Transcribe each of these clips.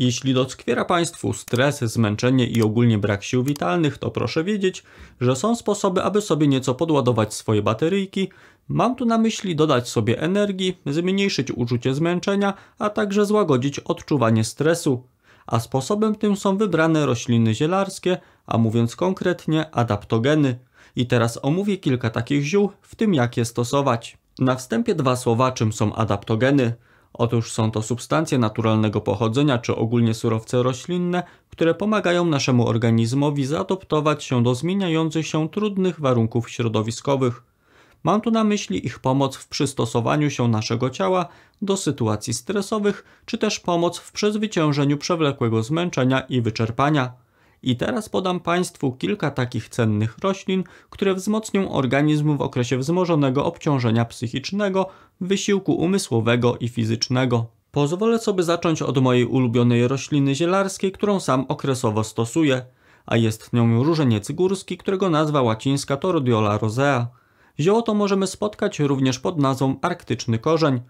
Jeśli doskwiera Państwu stres, zmęczenie i ogólnie brak sił witalnych, to proszę wiedzieć, że są sposoby, aby sobie nieco podładować swoje bateryjki. Mam tu na myśli dodać sobie energii, zmniejszyć uczucie zmęczenia, a także złagodzić odczuwanie stresu. A sposobem tym są wybrane rośliny zielarskie, a mówiąc konkretnie adaptogeny. I teraz omówię kilka takich ziół, w tym jak je stosować. Na wstępie dwa słowa, czym są adaptogeny. Otóż są to substancje naturalnego pochodzenia czy ogólnie surowce roślinne, które pomagają naszemu organizmowi zaadoptować się do zmieniających się trudnych warunków środowiskowych. Mam tu na myśli ich pomoc w przystosowaniu się naszego ciała do sytuacji stresowych, czy też pomoc w przezwyciężeniu przewlekłego zmęczenia i wyczerpania. I teraz podam Państwu kilka takich cennych roślin, które wzmocnią organizm w okresie wzmożonego obciążenia psychicznego, wysiłku umysłowego i fizycznego. Pozwolę sobie zacząć od mojej ulubionej rośliny zielarskiej, którą sam okresowo stosuję, a jest nią różeniec górski, którego nazwa łacińska to Rhodiola rosea. Zioło to możemy spotkać również pod nazwą arktyczny korzeń.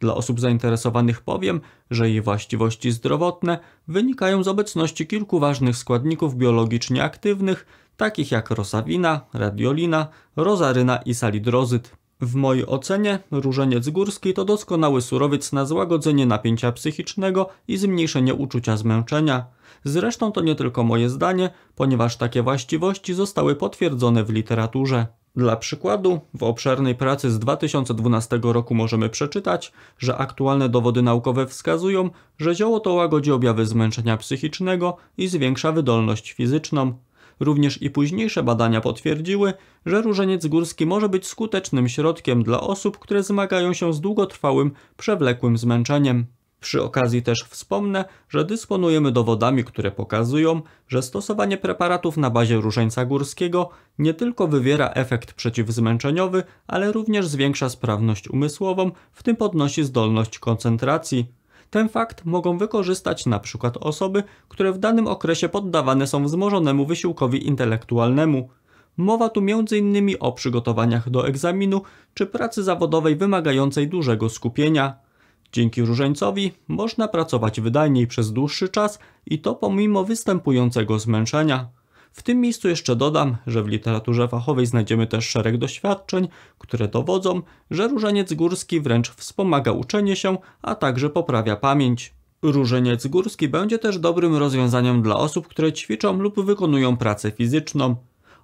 Dla osób zainteresowanych powiem, że jej właściwości zdrowotne wynikają z obecności kilku ważnych składników biologicznie aktywnych, takich jak rosawina, radiolina, rozaryna i salidrozyt. W mojej ocenie różeniec górski to doskonały surowiec na złagodzenie napięcia psychicznego i zmniejszenie uczucia zmęczenia. Zresztą to nie tylko moje zdanie, ponieważ takie właściwości zostały potwierdzone w literaturze. Dla przykładu, w obszernej pracy z 2012 roku możemy przeczytać, że aktualne dowody naukowe wskazują, że zioło to łagodzi objawy zmęczenia psychicznego i zwiększa wydolność fizyczną. Również i późniejsze badania potwierdziły, że różeniec górski może być skutecznym środkiem dla osób, które zmagają się z długotrwałym, przewlekłym zmęczeniem. Przy okazji też wspomnę, że dysponujemy dowodami, które pokazują, że stosowanie preparatów na bazie różańca górskiego nie tylko wywiera efekt przeciwzmęczeniowy, ale również zwiększa sprawność umysłową, w tym podnosi zdolność koncentracji. Ten fakt mogą wykorzystać np. osoby, które w danym okresie poddawane są wzmożonemu wysiłkowi intelektualnemu. Mowa tu m.in. o przygotowaniach do egzaminu czy pracy zawodowej wymagającej dużego skupienia. Dzięki różańcowi można pracować wydajniej przez dłuższy czas i to pomimo występującego zmęczenia. W tym miejscu jeszcze dodam, że w literaturze fachowej znajdziemy też szereg doświadczeń, które dowodzą, że różaniec górski wręcz wspomaga uczenie się, a także poprawia pamięć. Różaniec górski będzie też dobrym rozwiązaniem dla osób, które ćwiczą lub wykonują pracę fizyczną.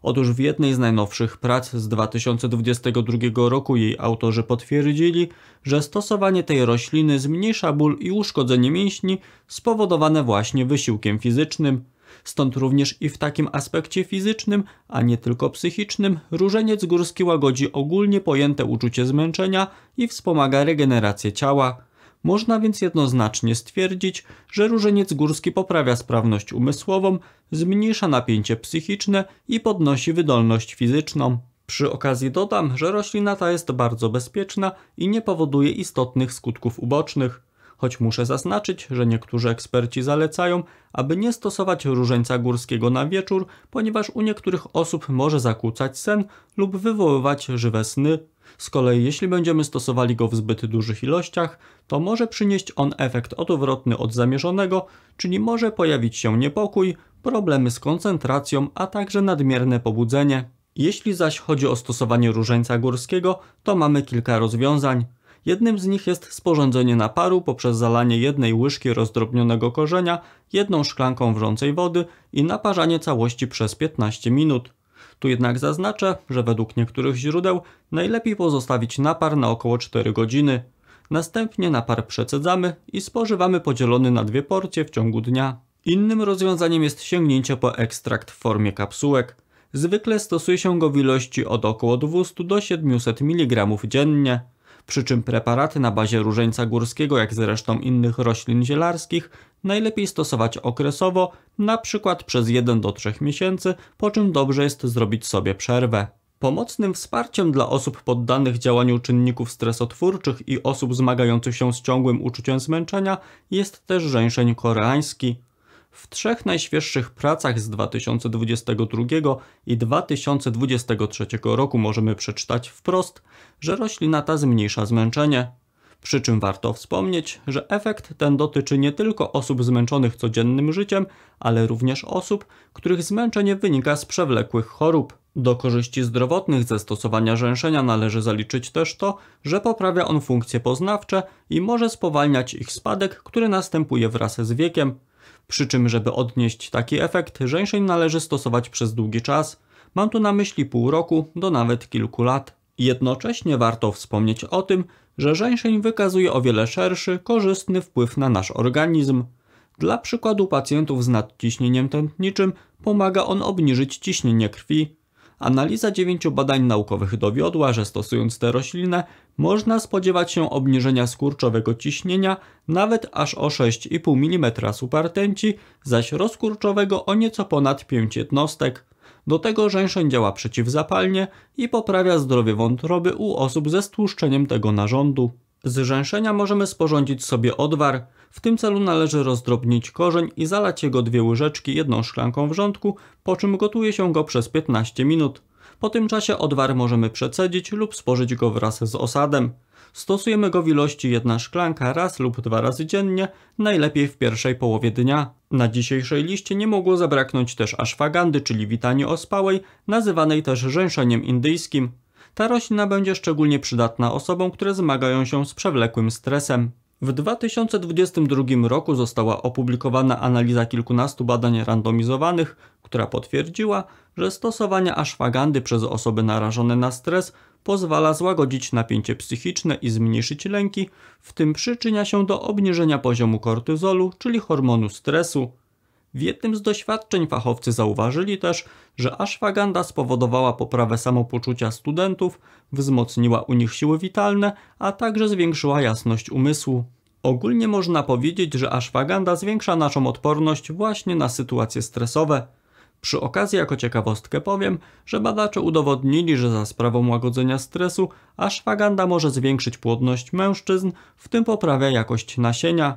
Otóż w jednej z najnowszych prac z 2022 roku jej autorzy potwierdzili, że stosowanie tej rośliny zmniejsza ból i uszkodzenie mięśni spowodowane właśnie wysiłkiem fizycznym. Stąd również i w takim aspekcie fizycznym, a nie tylko psychicznym, różeniec górski łagodzi ogólnie pojęte uczucie zmęczenia i wspomaga regenerację ciała. Można więc jednoznacznie stwierdzić, że różeniec górski poprawia sprawność umysłową, zmniejsza napięcie psychiczne i podnosi wydolność fizyczną. Przy okazji dodam, że roślina ta jest bardzo bezpieczna i nie powoduje istotnych skutków ubocznych. Choć muszę zaznaczyć, że niektórzy eksperci zalecają, aby nie stosować różańca górskiego na wieczór, ponieważ u niektórych osób może zakłócać sen lub wywoływać żywe sny. Z kolei jeśli będziemy stosowali go w zbyt dużych ilościach, to może przynieść on efekt odwrotny od zamierzonego, czyli może pojawić się niepokój, problemy z koncentracją, a także nadmierne pobudzenie. Jeśli zaś chodzi o stosowanie różańca górskiego, to mamy kilka rozwiązań. Jednym z nich jest sporządzenie naparu poprzez zalanie jednej łyżki rozdrobnionego korzenia jedną szklanką wrzącej wody i naparzanie całości przez 15 minut. Tu jednak zaznaczę, że według niektórych źródeł najlepiej pozostawić napar na około 4 godziny. Następnie napar przecedzamy i spożywamy podzielony na 2 porcje w ciągu dnia. Innym rozwiązaniem jest sięgnięcie po ekstrakt w formie kapsułek. Zwykle stosuje się go w ilości od około 200 do 700 mg dziennie. Przy czym preparaty na bazie różańca górskiego, jak zresztą innych roślin zielarskich, najlepiej stosować okresowo, np. przez 1 do 3 miesięcy, po czym dobrze jest zrobić sobie przerwę. Pomocnym wsparciem dla osób poddanych działaniu czynników stresotwórczych i osób zmagających się z ciągłym uczuciem zmęczenia jest też żeń-szeń koreański. W 3 najświeższych pracach z 2022 i 2023 roku możemy przeczytać wprost, że roślina ta zmniejsza zmęczenie. Przy czym warto wspomnieć, że efekt ten dotyczy nie tylko osób zmęczonych codziennym życiem, ale również osób, których zmęczenie wynika z przewlekłych chorób. Do korzyści zdrowotnych ze stosowania rzęszenia należy zaliczyć też to, że poprawia on funkcje poznawcze i może spowalniać ich spadek, który następuje wraz z wiekiem. Przy czym, żeby odnieść taki efekt, żeń-szeń należy stosować przez długi czas. Mam tu na myśli pół roku do nawet kilku lat. Jednocześnie warto wspomnieć o tym, że żeń-szeń wykazuje o wiele szerszy, korzystny wpływ na nasz organizm. Dla przykładu pacjentów z nadciśnieniem tętniczym pomaga on obniżyć ciśnienie krwi. Analiza 9 badań naukowych dowiodła, że stosując tę roślinę można spodziewać się obniżenia skurczowego ciśnienia nawet aż o 6,5 mm supertęci, zaś rozkurczowego o nieco ponad 5 jednostek. Do tego żeń-szeń działa przeciwzapalnie i poprawia zdrowie wątroby u osób ze stłuszczeniem tego narządu. Z żęszenia możemy sporządzić sobie odwar. W tym celu należy rozdrobnić korzeń i zalać jego 2 łyżeczki jedną szklanką wrzątku, po czym gotuje się go przez 15 minut. Po tym czasie odwar możemy przecedzić lub spożyć go wraz z osadem. Stosujemy go w ilości 1 szklanka raz lub 2 razy dziennie, najlepiej w pierwszej połowie dnia. Na dzisiejszej liście nie mogło zabraknąć też ashwagandy, czyli witani ospałej, nazywanej też żęszeniem indyjskim. Ta roślina będzie szczególnie przydatna osobom, które zmagają się z przewlekłym stresem. W 2022 roku została opublikowana analiza kilkunastu badań randomizowanych, która potwierdziła, że stosowanie ashwagandy przez osoby narażone na stres pozwala złagodzić napięcie psychiczne i zmniejszyć lęki, w tym przyczynia się do obniżenia poziomu kortyzolu, czyli hormonu stresu. W jednym z doświadczeń fachowcy zauważyli też, że ashwagandha spowodowała poprawę samopoczucia studentów, wzmocniła u nich siły witalne, a także zwiększyła jasność umysłu. Ogólnie można powiedzieć, że ashwagandha zwiększa naszą odporność właśnie na sytuacje stresowe. Przy okazji jako ciekawostkę powiem, że badacze udowodnili, że za sprawą łagodzenia stresu ashwagandha może zwiększyć płodność mężczyzn, w tym poprawia jakość nasienia.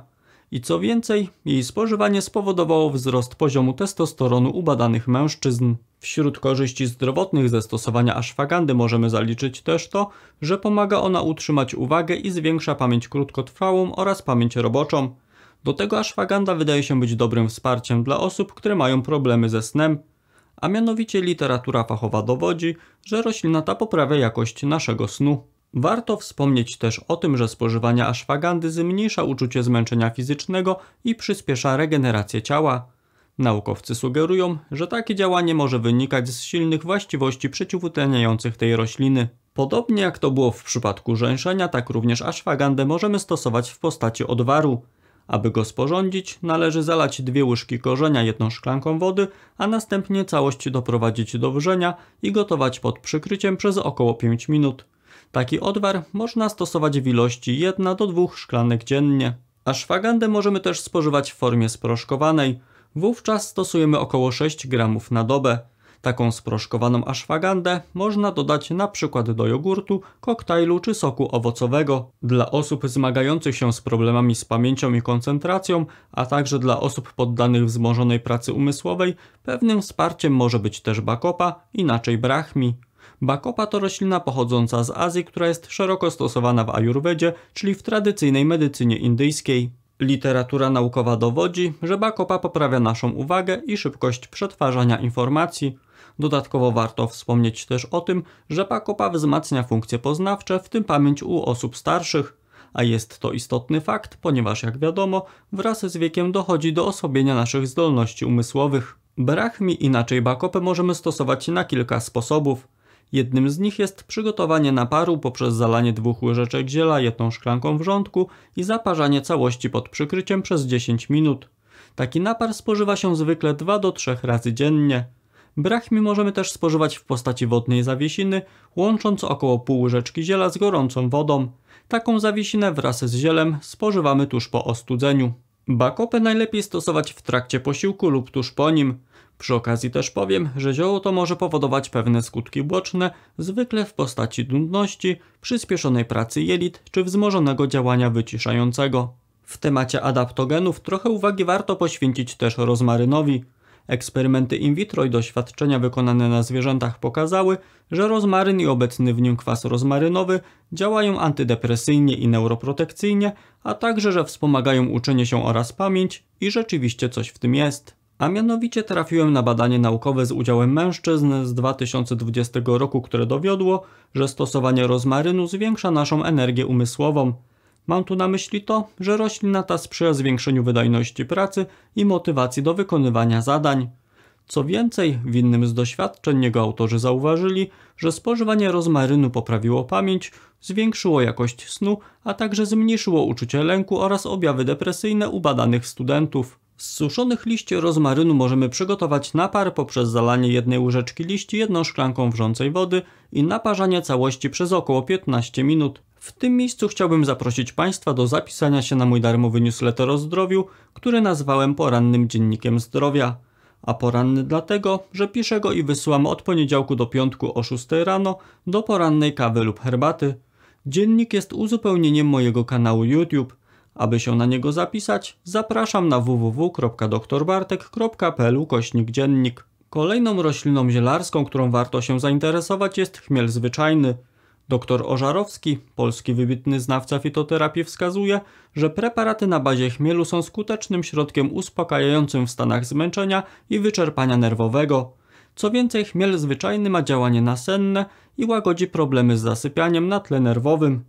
I co więcej, jej spożywanie spowodowało wzrost poziomu testosteronu u badanych mężczyzn. Wśród korzyści zdrowotnych ze stosowania ashwagandy możemy zaliczyć też to, że pomaga ona utrzymać uwagę i zwiększa pamięć krótkotrwałą oraz pamięć roboczą. Do tego ashwaganda wydaje się być dobrym wsparciem dla osób, które mają problemy ze snem. A mianowicie literatura fachowa dowodzi, że roślina ta poprawia jakość naszego snu. Warto wspomnieć też o tym, że spożywanie ashwagandy zmniejsza uczucie zmęczenia fizycznego i przyspiesza regenerację ciała. Naukowcy sugerują, że takie działanie może wynikać z silnych właściwości przeciwutleniających tej rośliny. Podobnie jak to było w przypadku żęszenia, tak również ashwagandę możemy stosować w postaci odwaru. Aby go sporządzić, należy zalać 2 łyżki korzenia jedną szklanką wody, a następnie całość doprowadzić do wrzenia i gotować pod przykryciem przez około 5 minut. Taki odwar można stosować w ilości 1 do 2 szklanek dziennie. Ashwagandę możemy też spożywać w formie sproszkowanej. Wówczas stosujemy około 6 g na dobę. Taką sproszkowaną ashwagandę można dodać np. do jogurtu, koktajlu czy soku owocowego. Dla osób zmagających się z problemami z pamięcią i koncentracją, a także dla osób poddanych wzmożonej pracy umysłowej, pewnym wsparciem może być też bakopa, inaczej brahmi. Bakopa to roślina pochodząca z Azji, która jest szeroko stosowana w ajurwedzie, czyli w tradycyjnej medycynie indyjskiej. Literatura naukowa dowodzi, że bakopa poprawia naszą uwagę i szybkość przetwarzania informacji. Dodatkowo warto wspomnieć też o tym, że bakopa wzmacnia funkcje poznawcze, w tym pamięć u osób starszych. A jest to istotny fakt, ponieważ jak wiadomo, wraz z wiekiem dochodzi do osłabienia naszych zdolności umysłowych. Brahmi, inaczej bakopę, możemy stosować na kilka sposobów. Jednym z nich jest przygotowanie naparu poprzez zalanie 2 łyżeczek ziela jedną szklanką wrzątku i zaparzanie całości pod przykryciem przez 10 minut. Taki napar spożywa się zwykle 2 do 3 razy dziennie. Brahmi możemy też spożywać w postaci wodnej zawiesiny, łącząc około pół łyżeczki ziela z gorącą wodą. Taką zawiesinę wraz z zielem spożywamy tuż po ostudzeniu. Bakopę najlepiej stosować w trakcie posiłku lub tuż po nim. Przy okazji też powiem, że zioło to może powodować pewne skutki boczne, zwykle w postaci nudności, przyspieszonej pracy jelit czy wzmożonego działania wyciszającego. W temacie adaptogenów trochę uwagi warto poświęcić też rozmarynowi. Eksperymenty in vitro i doświadczenia wykonane na zwierzętach pokazały, że rozmaryn i obecny w nim kwas rozmarynowy działają antydepresyjnie i neuroprotekcyjnie, a także, że wspomagają uczenie się oraz pamięć i rzeczywiście coś w tym jest. A mianowicie trafiłem na badanie naukowe z udziałem mężczyzn z 2020 roku, które dowiodło, że stosowanie rozmarynu zwiększa naszą energię umysłową. Mam tu na myśli to, że roślina ta sprzyja zwiększeniu wydajności pracy i motywacji do wykonywania zadań. Co więcej, w innym z doświadczeń jego autorzy zauważyli, że spożywanie rozmarynu poprawiło pamięć, zwiększyło jakość snu, a także zmniejszyło uczucie lęku oraz objawy depresyjne u badanych studentów. Z suszonych liści rozmarynu możemy przygotować napar poprzez zalanie jednej łyżeczki liści jedną szklanką wrzącej wody i naparzanie całości przez około 15 minut. W tym miejscu chciałbym zaprosić Państwa do zapisania się na mój darmowy newsletter o zdrowiu, który nazwałem Porannym Dziennikiem Zdrowia. A poranny dlatego, że piszę go i wysyłam od poniedziałku do piątku o 6 rano do porannej kawy lub herbaty. Dziennik jest uzupełnieniem mojego kanału YouTube. Aby się na niego zapisać, zapraszam na www.doktorbartek.pl/dziennik. Kolejną rośliną zielarską, którą warto się zainteresować, jest chmiel zwyczajny. Doktor Ożarowski, polski wybitny znawca fitoterapii, wskazuje, że preparaty na bazie chmielu są skutecznym środkiem uspokajającym w stanach zmęczenia i wyczerpania nerwowego. Co więcej, chmiel zwyczajny ma działanie nasenne i łagodzi problemy z zasypianiem na tle nerwowym.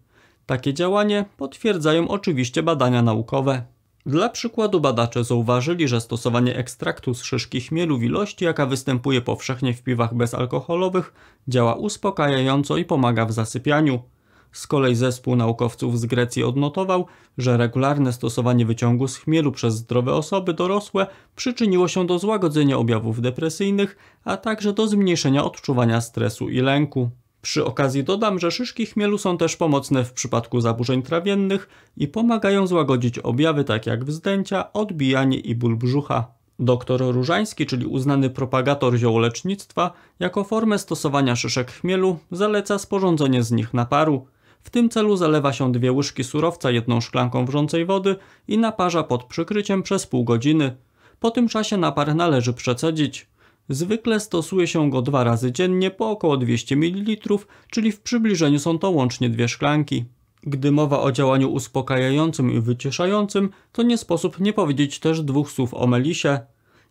Takie działanie potwierdzają oczywiście badania naukowe. Dla przykładu badacze zauważyli, że stosowanie ekstraktu z szyszki chmielu w ilości, jaka występuje powszechnie w piwach bezalkoholowych, działa uspokajająco i pomaga w zasypianiu. Z kolei zespół naukowców z Grecji odnotował, że regularne stosowanie wyciągu z chmielu przez zdrowe osoby dorosłe przyczyniło się do złagodzenia objawów depresyjnych, a także do zmniejszenia odczuwania stresu i lęku. Przy okazji dodam, że szyszki chmielu są też pomocne w przypadku zaburzeń trawiennych i pomagają złagodzić objawy takie jak wzdęcia, odbijanie i ból brzucha. Doktor Różański, czyli uznany propagator ziołolecznictwa, jako formę stosowania szyszek chmielu zaleca sporządzenie z nich naparu. W tym celu zalewa się 2 łyżki surowca jedną szklanką wrzącej wody i naparza pod przykryciem przez pół godziny. Po tym czasie napar należy przecedzić. Zwykle stosuje się go 2 razy dziennie po około 200 ml, czyli w przybliżeniu są to łącznie 2 szklanki. Gdy mowa o działaniu uspokajającym i wyciszającym, to nie sposób nie powiedzieć też 2 słów o melisie.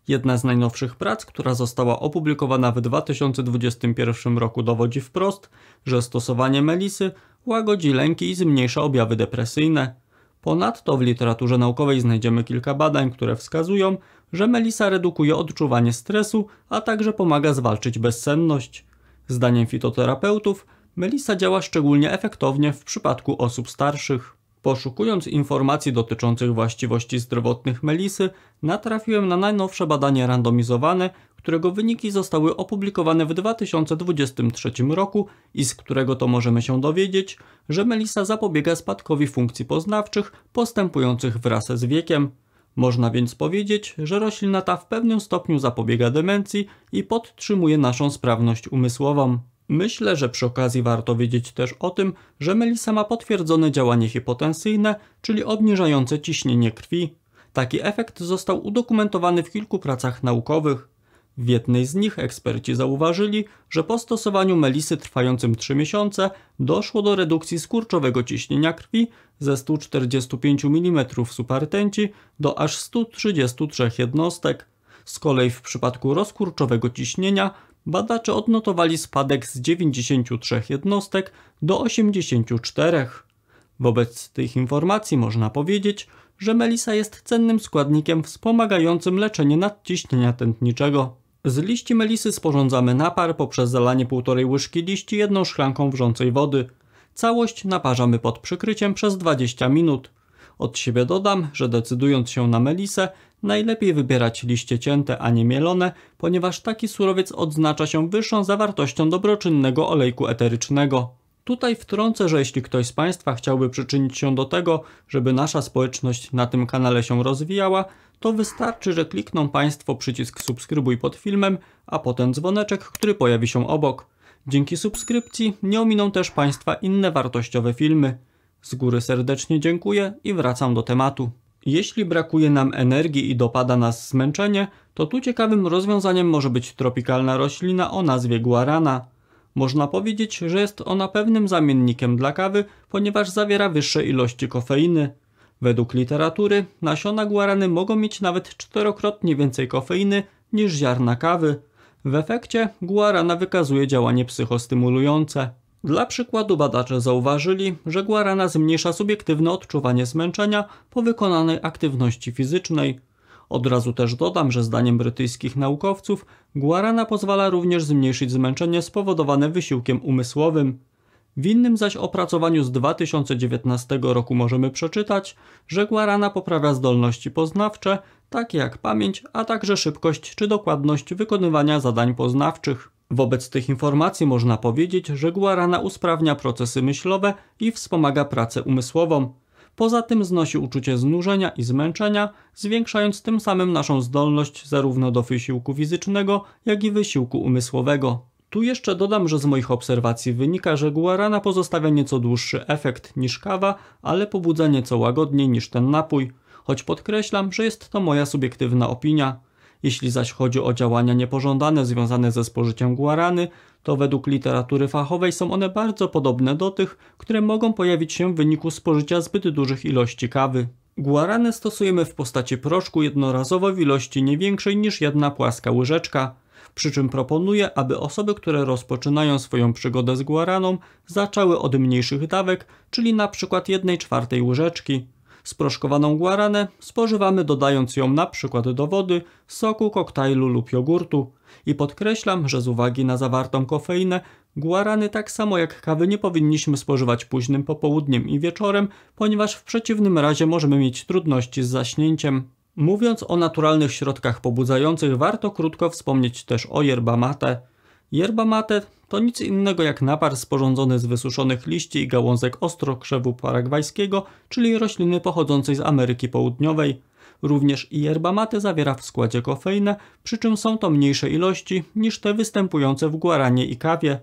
Jedna z najnowszych prac, która została opublikowana w 2021 roku, dowodzi wprost, że stosowanie melisy łagodzi lęki i zmniejsza objawy depresyjne. Ponadto w literaturze naukowej znajdziemy kilka badań, które wskazują, że melisa redukuje odczuwanie stresu, a także pomaga zwalczyć bezsenność. Zdaniem fitoterapeutów, melisa działa szczególnie efektownie w przypadku osób starszych. Poszukując informacji dotyczących właściwości zdrowotnych melisy, natrafiłem na najnowsze badanie randomizowane, którego wyniki zostały opublikowane w 2023 roku i z którego to możemy się dowiedzieć, że melisa zapobiega spadkowi funkcji poznawczych postępujących wraz z wiekiem. Można więc powiedzieć, że roślina ta w pewnym stopniu zapobiega demencji i podtrzymuje naszą sprawność umysłową. Myślę, że przy okazji warto wiedzieć też o tym, że melisa ma potwierdzone działanie hipotensyjne, czyli obniżające ciśnienie krwi. Taki efekt został udokumentowany w kilku pracach naukowych. W jednej z nich eksperci zauważyli, że po stosowaniu melisy trwającym 3 miesiące doszło do redukcji skurczowego ciśnienia krwi ze 145 mm supertęci do aż 133 jednostek. Z kolei w przypadku rozkurczowego ciśnienia badacze odnotowali spadek z 93 jednostek do 84. Wobec tych informacji można powiedzieć, że melisa jest cennym składnikiem wspomagającym leczenie nadciśnienia tętniczego. Z liści melisy sporządzamy napar poprzez zalanie 1,5 łyżki liści jedną szklanką wrzącej wody. Całość naparzamy pod przykryciem przez 20 minut. Od siebie dodam, że decydując się na melisę, najlepiej wybierać liście cięte, a nie mielone, ponieważ taki surowiec odznacza się wyższą zawartością dobroczynnego olejku eterycznego. Tutaj wtrącę, że jeśli ktoś z Państwa chciałby przyczynić się do tego, żeby nasza społeczność na tym kanale się rozwijała, to wystarczy, że klikną Państwo przycisk subskrybuj pod filmem, a potem dzwoneczek, który pojawi się obok. Dzięki subskrypcji nie ominą też Państwa inne wartościowe filmy. Z góry serdecznie dziękuję i wracam do tematu. Jeśli brakuje nam energii i dopada nas zmęczenie, to tu ciekawym rozwiązaniem może być tropikalna roślina o nazwie guarana. Można powiedzieć, że jest ona pewnym zamiennikiem dla kawy, ponieważ zawiera wyższe ilości kofeiny. Według literatury nasiona guarany mogą mieć nawet 4-krotnie więcej kofeiny niż ziarna kawy. W efekcie guarana wykazuje działanie psychostymulujące. Dla przykładu badacze zauważyli, że guarana zmniejsza subiektywne odczuwanie zmęczenia po wykonanej aktywności fizycznej. Od razu też dodam, że zdaniem brytyjskich naukowców guarana pozwala również zmniejszyć zmęczenie spowodowane wysiłkiem umysłowym. W innym zaś opracowaniu z 2019 roku możemy przeczytać, że guarana poprawia zdolności poznawcze, takie jak pamięć, a także szybkość czy dokładność wykonywania zadań poznawczych. Wobec tych informacji można powiedzieć, że guarana usprawnia procesy myślowe i wspomaga pracę umysłową. Poza tym znosi uczucie znużenia i zmęczenia, zwiększając tym samym naszą zdolność zarówno do wysiłku fizycznego, jak i wysiłku umysłowego. Tu jeszcze dodam, że z moich obserwacji wynika, że guarana pozostawia nieco dłuższy efekt niż kawa, ale pobudza nieco łagodniej niż ten napój, choć podkreślam, że jest to moja subiektywna opinia. Jeśli zaś chodzi o działania niepożądane związane ze spożyciem guarany, to według literatury fachowej są one bardzo podobne do tych, które mogą pojawić się w wyniku spożycia zbyt dużych ilości kawy. Guaranę stosujemy w postaci proszku jednorazowo w ilości nie większej niż 1 płaska łyżeczka. Przy czym proponuję, aby osoby, które rozpoczynają swoją przygodę z guaraną, zaczęły od mniejszych dawek, czyli np. 1/4 łyżeczki. Sproszkowaną guaranę spożywamy dodając ją np. do wody, soku, koktajlu lub jogurtu. I podkreślam, że z uwagi na zawartą kofeinę, guarany tak samo jak kawy nie powinniśmy spożywać późnym popołudniem i wieczorem, ponieważ w przeciwnym razie możemy mieć trudności z zaśnięciem. Mówiąc o naturalnych środkach pobudzających, warto krótko wspomnieć też o yerba mate. Yerba mate to nic innego jak napar sporządzony z wysuszonych liści i gałązek ostrokrzewu paragwajskiego, czyli rośliny pochodzącej z Ameryki Południowej. Również i yerba mate zawiera w składzie kofeinę, przy czym są to mniejsze ilości niż te występujące w guaranie i kawie.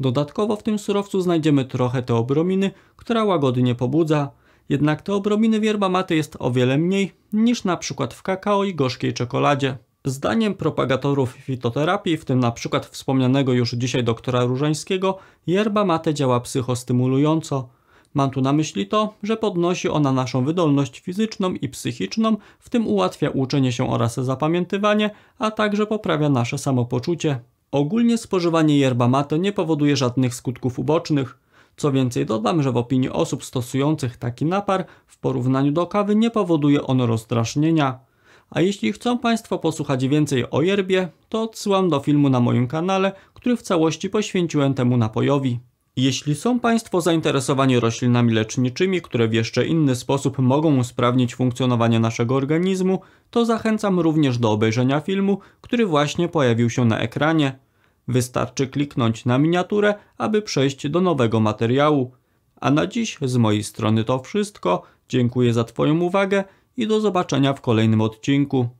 Dodatkowo w tym surowcu znajdziemy trochę teobrominy, która łagodnie pobudza. Jednak teobrominy w yerba mate jest o wiele mniej niż np. w kakao i gorzkiej czekoladzie. Zdaniem propagatorów fitoterapii, w tym np. wspomnianego już dzisiaj doktora Różańskiego, yerba mate działa psychostymulująco. Mam tu na myśli to, że podnosi ona naszą wydolność fizyczną i psychiczną, w tym ułatwia uczenie się oraz zapamiętywanie, a także poprawia nasze samopoczucie. Ogólnie spożywanie yerba mate nie powoduje żadnych skutków ubocznych. Co więcej dodam, że w opinii osób stosujących taki napar w porównaniu do kawy nie powoduje on rozdrażnienia. A jeśli chcą Państwo posłuchać więcej o yerbie, to odsyłam do filmu na moim kanale, który w całości poświęciłem temu napojowi. Jeśli są Państwo zainteresowani roślinami leczniczymi, które w jeszcze inny sposób mogą usprawnić funkcjonowanie naszego organizmu, to zachęcam również do obejrzenia filmu, który właśnie pojawił się na ekranie. Wystarczy kliknąć na miniaturę, aby przejść do nowego materiału. A na dziś z mojej strony to wszystko. Dziękuję za Twoją uwagę i do zobaczenia w kolejnym odcinku.